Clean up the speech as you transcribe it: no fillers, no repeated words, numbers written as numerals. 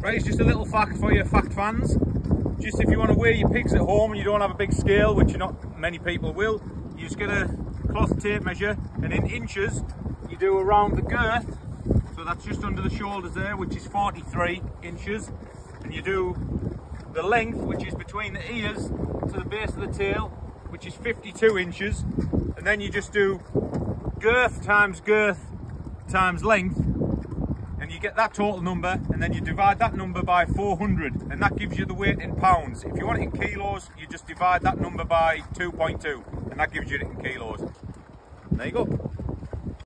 Right, it's just a little fact for you fact fans. Just if you want to weigh your pigs at home and you don't have a big scale, which not many people will, you just get a cloth tape measure, and in inches you do around the girth, so that's just under the shoulders there, which is 43 inches, and you do the length, which is between the ears to the base of the tail, which is 52 inches, and then you just do girth times length, and you get that total number, and then you divide that number by 400, and that gives you the weight in pounds. If you want it in kilos, you just divide that number by 2.2, and that gives you it in kilos. There you go.